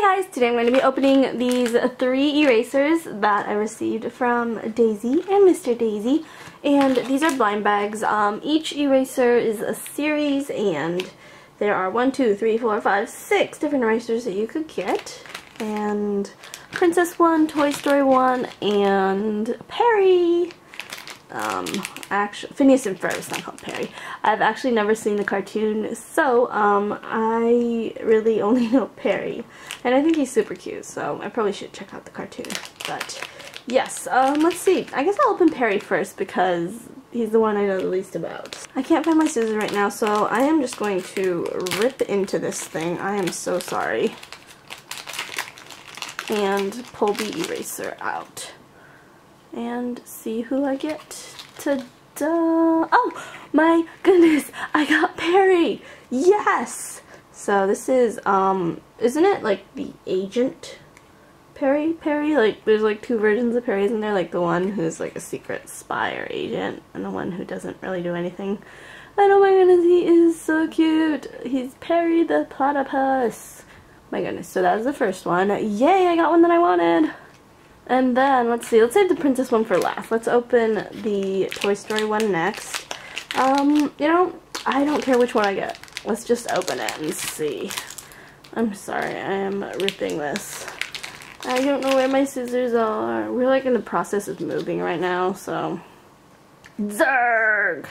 Hey guys, today I'm going to be opening these three erasers that I received from Daisy and Mr. Daisy, and these are blind bags. Each eraser is a series, and there are 6 different erasers that you could get, and Princess 1, Toy Story 1, and Perry. Actually, Phineas and Ferb is not called Perry. I've actually never seen the cartoon, so I really only know Perry, and I think he's super cute, so I probably should check out the cartoon. But yes, let's see. I guess I'll open Perry first because he's the one I know the least about. I can't find my scissors right now, so I am just going to rip into this thing. I am so sorry. And pull the eraser out. And see who I get. Ta-da! Oh my goodness! I got Perry! Yes! So this is, isn't it like the Agent Perry? Like, there's like two versions of Perry, isn't there? Like the one who's like a secret spy or agent, and the one who doesn't really do anything. And oh my goodness, he is so cute! He's Perry the Platypus! My goodness, so that was the first one. Yay, I got one that I wanted! And then, let's see, let's save the Princess one for last. Let's open the Toy Story one next. You know, I don't care which one I get. Let's just open it and see. I'm sorry, I am ripping this. I don't know where my scissors are. We're like in the process of moving right now, so. Zurg!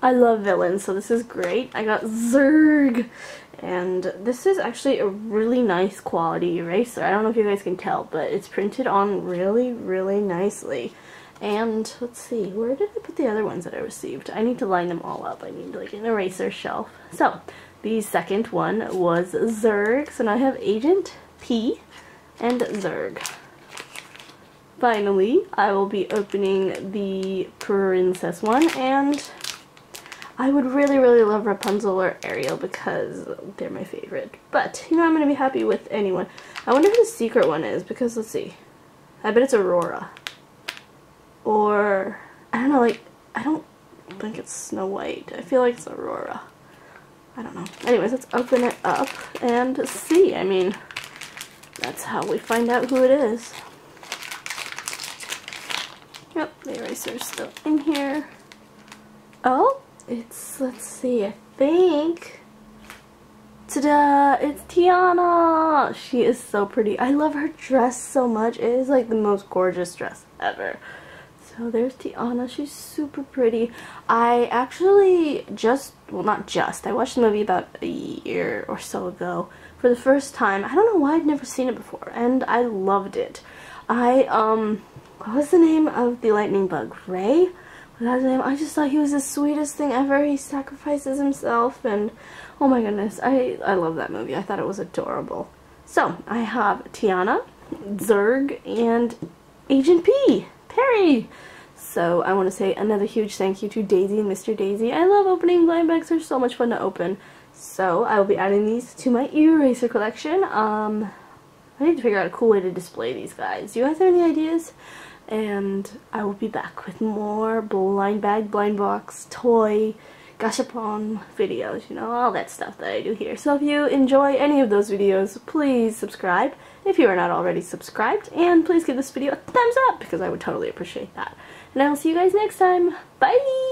I love villains, so this is great. I got Zurg! And this is actually a really nice quality eraser. I don't know if you guys can tell, but it's printed on really, really nicely. And let's see, where did I put the other ones that I received? I need to line them all up. I need like an eraser shelf. So the second one was Zurg. So now I have Agent P and Zurg. Finally, I will be opening the Princess one, and I would really, really love Rapunzel or Ariel because they're my favorite. But, you know, I'm going to be happy with anyone. I wonder who the secret one is because, let's see. I bet it's Aurora. Or, I don't know, like, I don't think it's Snow White. I feel like it's Aurora. I don't know. Anyways, let's open it up and see. I mean, that's how we find out who it is. Yep, the eraser's still in here. Oh! It's, let's see, I think, ta-da, it's Tiana! She is so pretty. I love her dress so much. It is like the most gorgeous dress ever. So there's Tiana. She's super pretty. I actually just, well not just, I watched the movie about a year or so ago for the first time. I don't know why I'd never seen it before, and I loved it. What was the name of the lightning bug? Ray? I just thought he was the sweetest thing ever. He sacrifices himself, and oh my goodness, I love that movie. I thought it was adorable. So I have Tiana, Zurg, and Agent P, Perry. So I want to say another huge thank you to Daisy and Mr. Daisy. I love opening blind bags. They're so much fun to open. So I will be adding these to my eraser collection. I need to figure out a cool way to display these guys. Do you guys have any ideas? And I will be back with more blind bag, blind box, toy, gashapon videos, you know, all that stuff that I do here. So if you enjoy any of those videos, please subscribe if you are not already subscribed. And please give this video a thumbs up because I would totally appreciate that. And I will see you guys next time. Bye!